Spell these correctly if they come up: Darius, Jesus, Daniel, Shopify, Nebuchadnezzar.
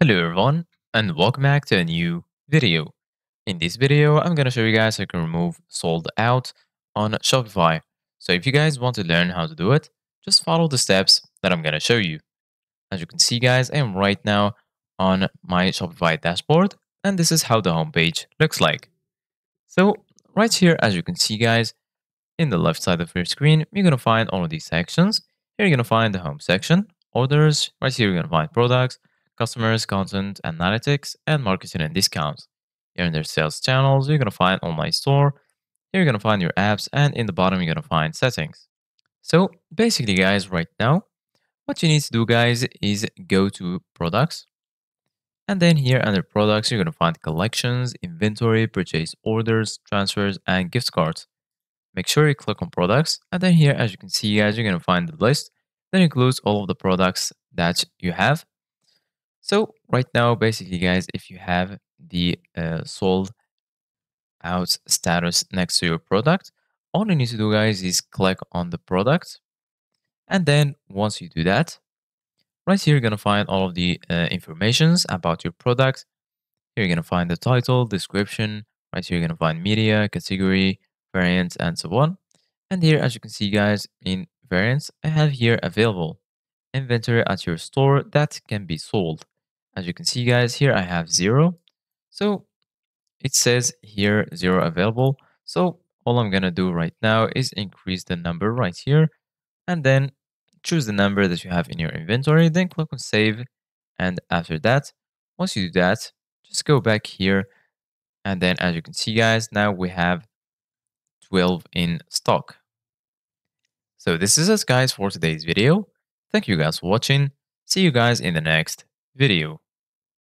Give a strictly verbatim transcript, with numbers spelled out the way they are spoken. Hello everyone and welcome back to a new video. In this video, I'm gonna show you guys how you can remove sold out on Shopify. So if you guys want to learn how to do it, just follow the steps that I'm gonna show you. As you can see guys, I am right now on my Shopify dashboard and this is how the homepage looks like. So right here, as you can see guys, in the left side of your screen, you're gonna find all of these sections. Here you're gonna find the home section, orders, right here you're gonna find products, customers, content, analytics, and marketing and discounts. Here in their sales channels, you're going to find online store. Here you're going to find your apps, and in the bottom, you're going to find settings. So basically, guys, right now, what you need to do, guys, is go to products. And then here under products, you're going to find collections, inventory, purchase orders, transfers, and gift cards. Make sure you click on products. And then here, as you can see, guys, you're going to find the list that includes all of the products that you have. So right now, basically, guys, if you have the uh, sold out status next to your product, all you need to do, guys, is click on the product. And then once you do that, right here, you're going to find all of the uh, informations about your product. Here, you're going to find the title, description. Right here, you're going to find media, category, variants, and so on. And here, as you can see, guys, in variants, I have here available inventory at your store that can be sold. As you can see, guys, here I have zero. So it says here zero available. So all I'm going to do right now is increase the number right here and then choose the number that you have in your inventory. Then click on save. And after that, once you do that, just go back here. And then as you can see, guys, now we have twelve in stock. So this is it, guys, for today's video. Thank you guys for watching. See you guys in the next video.